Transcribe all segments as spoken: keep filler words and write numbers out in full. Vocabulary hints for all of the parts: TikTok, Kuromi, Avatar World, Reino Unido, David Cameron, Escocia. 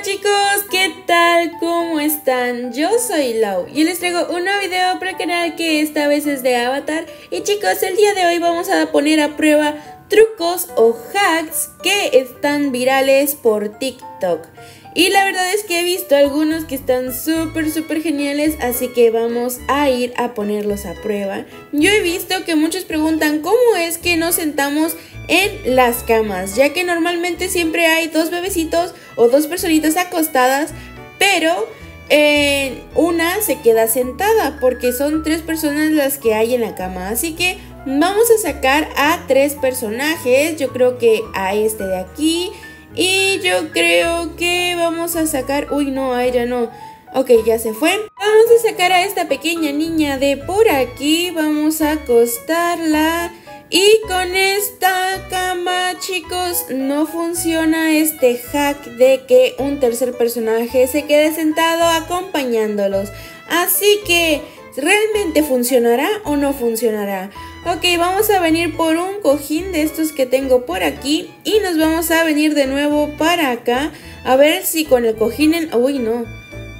Hola chicos, ¿qué tal? ¿Cómo están? Yo soy Lau y les traigo un nuevo video para el canal que esta vez es de Avatar. Y chicos, el día de hoy vamos a poner a prueba trucos o hacks que están virales por TikTok. Y la verdad es que he visto algunos que están súper súper geniales, así que vamos a ir a ponerlos a prueba. Yo he visto que muchos preguntan cómo es que nos sentamos en las camas, ya que normalmente siempre hay dos bebecitos o dos personitas acostadas, pero eh, una se queda sentada porque son tres personas las que hay en la cama, así que vamos a sacar a tres personajes. Yo creo que a este de aquí. Y yo creo que vamos a sacar... Uy, no, ahí ya no. Ok, ya se fue. Vamos a sacar a esta pequeña niña de por aquí. Vamos a acostarla. Y con esta cama, chicos, no funciona este hack de que un tercer personaje se quede sentado acompañándolos. Así que, ¿realmente funcionará o no funcionará? Ok, vamos a venir por un cojín de estos que tengo por aquí y nos vamos a venir de nuevo para acá a ver si con el cojín en... Uy, no.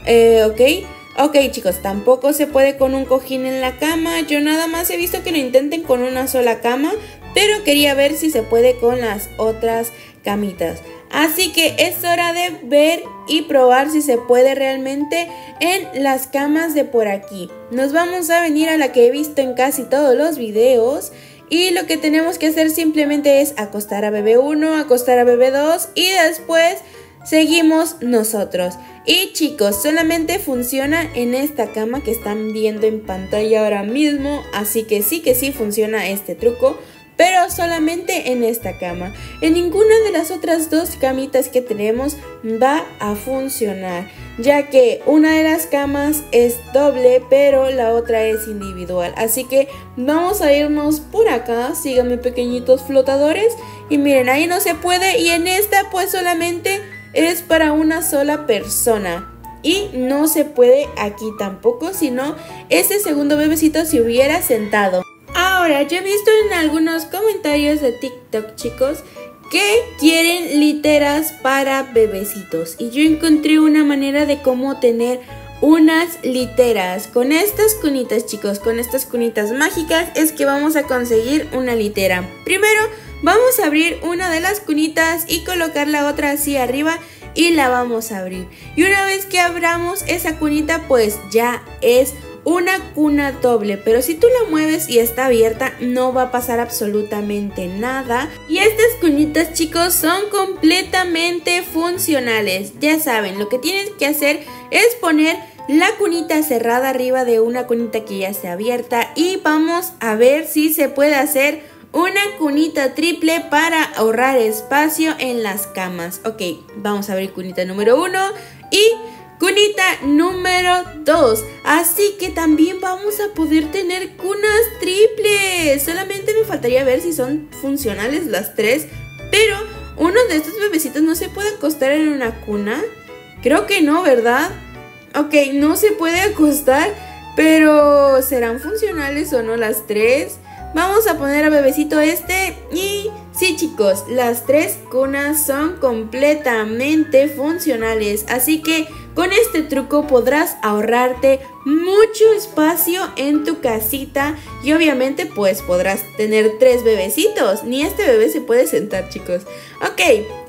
Eh, ok. Ok, chicos, tampoco se puede con un cojín en la cama. Yo nada más he visto que lo intenten con una sola cama, pero quería ver si se puede con las otras camitas. Así que es hora de ver y probar si se puede realmente en las camas de por aquí. Nos vamos a venir a la que he visto en casi todos los videos. Y lo que tenemos que hacer simplemente es acostar a bebé uno, acostar a bebé dos y después seguimos nosotros. Y chicos, solamente funciona en esta cama que están viendo en pantalla ahora mismo. Así que sí que sí funciona este truco, pero solamente en esta cama. En ninguna de las otras dos camitas que tenemos va a funcionar, ya que una de las camas es doble, pero la otra es individual. Así que vamos a irnos por acá. Síganme, pequeñitos flotadores. Y miren, ahí no se puede. Y en esta pues solamente es para una sola persona. Y no se puede aquí tampoco, sino este segundo bebecito se hubiera sentado. Ahora, yo he visto en algunos comentarios de TikTok, chicos, que quieren literas para bebecitos. Y yo encontré una manera de cómo tener unas literas. Con estas cunitas, chicos, con estas cunitas mágicas es que vamos a conseguir una litera. Primero, vamos a abrir una de las cunitas y colocar la otra así arriba y la vamos a abrir. Y una vez que abramos esa cunita, pues ya es una cuna doble, pero si tú la mueves y está abierta no va a pasar absolutamente nada. Y estas cunitas, chicos, son completamente funcionales. Ya saben, lo que tienes que hacer es poner la cunita cerrada arriba de una cunita que ya esté abierta y vamos a ver si se puede hacer una cunita triple para ahorrar espacio en las camas. Ok, vamos a abrir cunita número uno y cunita número dos. Así que también vamos a poder tener cunas triples. Solamente me faltaría ver si son funcionales las tres. Pero uno de estos bebecitos no se puede acostar en una cuna. Creo que no, ¿verdad? Ok, no se puede acostar. Pero ¿serán funcionales o no las tres? Vamos a poner a bebecito este y... Sí chicos, las tres cunas son completamente funcionales, así que con este truco podrás ahorrarte mucho espacio en tu casita y obviamente pues podrás tener tres bebecitos, ni este bebé se puede sentar, chicos. Ok,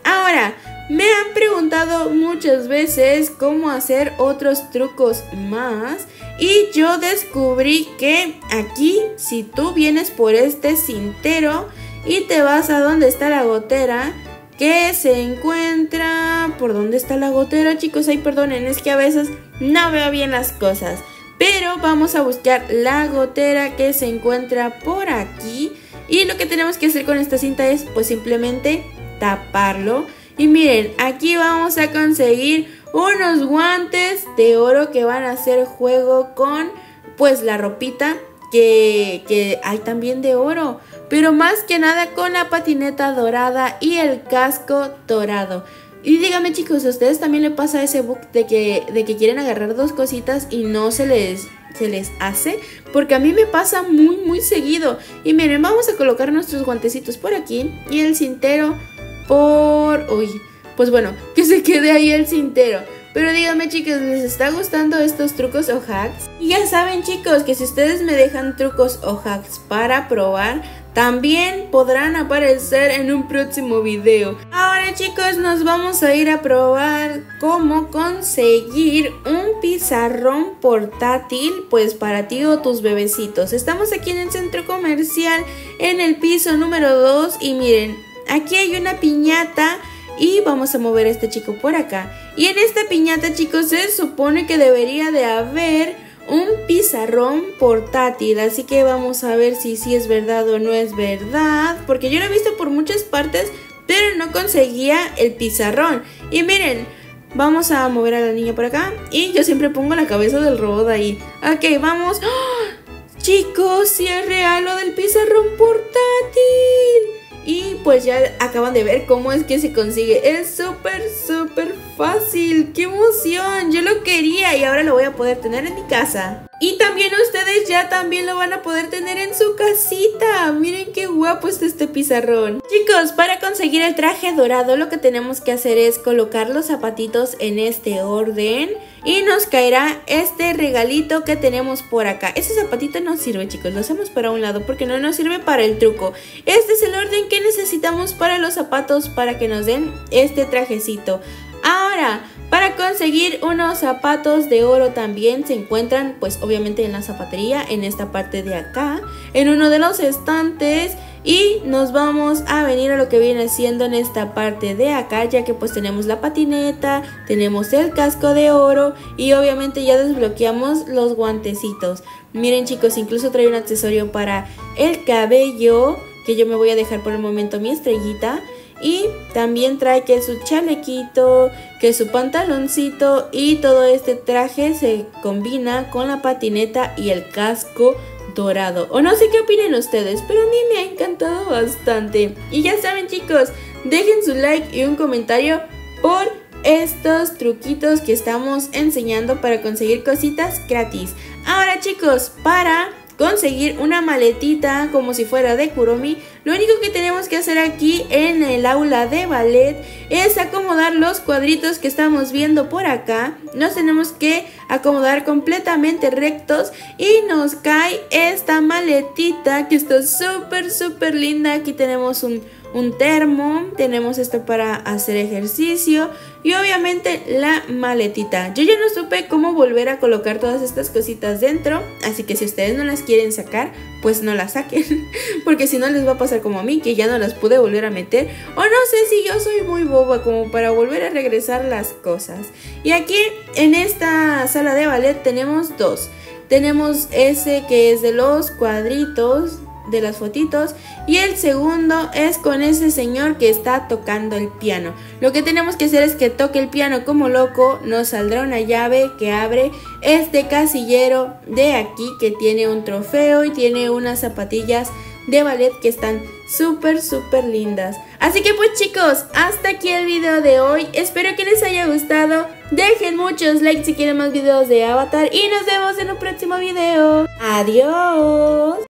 ahora me han preguntado muchas veces cómo hacer otros trucos más y yo descubrí que aquí si tú vienes por este cintero y te vas a donde está la gotera, que se encuentra... ¿Por dónde está la gotera, chicos? Ay, perdonen, es que a veces no veo bien las cosas. Pero vamos a buscar la gotera que se encuentra por aquí. Y lo que tenemos que hacer con esta cinta es, pues, simplemente taparlo. Y miren, aquí vamos a conseguir unos guantes de oro que van a hacer juego con, pues, la ropita que, que hay también de oro. Pero más que nada con la patineta dorada y el casco dorado. Y díganme, chicos, ¿a ustedes también le pasa ese bug de que, de que quieren agarrar dos cositas y no se les, se les hace? Porque a mí me pasa muy, muy seguido. Y miren, vamos a colocar nuestros guantecitos por aquí y el cintero por... Uy, pues bueno, que se quede ahí el cintero. Pero díganme, chicos, ¿les está gustando estos trucos o hacks? Y ya saben, chicos, que si ustedes me dejan trucos o hacks para probar, también podrán aparecer en un próximo video. Ahora, chicos, nos vamos a ir a probar cómo conseguir un pizarrón portátil, pues para ti o tus bebecitos. Estamos aquí en el centro comercial, en el piso número dos, y miren, aquí hay una piñata y vamos a mover a este chico por acá. Y en esta piñata, chicos, se supone que debería de haber un pizarrón portátil, así que vamos a ver si sí es verdad o no es verdad, porque yo lo he visto por muchas partes, pero no conseguía el pizarrón. Y miren, vamos a mover a la niña por acá, y yo siempre pongo la cabeza del robot ahí. Ok, vamos. ¡Oh! Chicos, sí es real lo del pizarrón portátil. Y pues ya acaban de ver cómo es que se consigue. Es súper, súper fácil. ¡Qué emoción! Yo lo quería y ahora lo voy a poder tener en mi casa. Y también ustedes ya también lo van a poder tener en su casita. Miren qué guapo está este pizarrón. Chicos, para conseguir el traje dorado lo que tenemos que hacer es colocar los zapatitos en este orden. Y nos caerá este regalito que tenemos por acá. Ese zapatito no sirve, chicos, lo hacemos para un lado porque no nos sirve para el truco. Este es el orden que necesitamos para los zapatos para que nos den este trajecito. Ahora, para conseguir unos zapatos de oro también se encuentran, pues obviamente en la zapatería, en esta parte de acá, en uno de los estantes. Y nos vamos a venir a lo que viene siendo en esta parte de acá, ya que pues tenemos la patineta, tenemos el casco de oro y obviamente ya desbloqueamos los guantecitos. Miren, chicos, incluso trae un accesorio para el cabello, que yo me voy a dejar por el momento mi estrellita. Y también trae que su chalequito, que su pantaloncito, y todo este traje se combina con la patineta y el casco dorado. O no sé qué opinen ustedes, pero a mí me ha encantado bastante. Y ya saben, chicos, dejen su like y un comentario por estos truquitos que estamos enseñando para conseguir cositas gratis. Ahora, chicos, para conseguir una maletita como si fuera de Kuromi, lo único que tenemos que hacer aquí en el aula de ballet es acomodar los cuadritos que estamos viendo por acá. Nos tenemos que acomodar completamente rectos y nos cae esta maletita que está súper, súper linda. Aquí tenemos un, un termo, tenemos esto para hacer ejercicio y obviamente la maletita. Yo ya no supe cómo volver a colocar todas estas cositas dentro, así que si ustedes no las quieren sacar, pues no las saquen, porque si no les va a pasar como a mí, que ya no las pude volver a meter, o no sé si yo soy muy boba como para volver a regresar las cosas. Y aquí en esta sala de ballet tenemos dos. Tenemos ese que es de los cuadritos, de las fotitos, y el segundo es con ese señor que está tocando el piano. Lo que tenemos que hacer es que toque el piano como loco. Nos saldrá una llave que abre este casillero de aquí, que tiene un trofeo y tiene unas zapatillas de ballet que están súper, súper lindas. Así que pues, chicos, hasta aquí el video de hoy. Espero que les haya gustado. Dejen muchos likes si quieren más videos de Avatar y nos vemos en un próximo video. Adiós.